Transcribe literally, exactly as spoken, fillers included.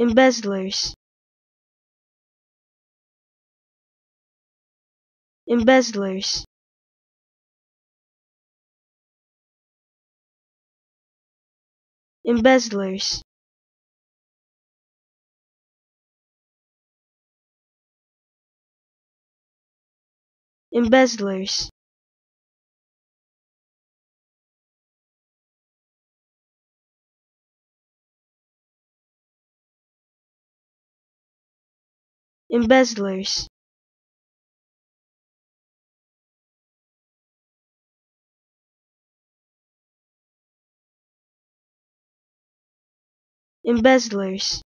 embezzlers, embezzlers, embezzlers, embezzlers, embezzlers, embezzlers,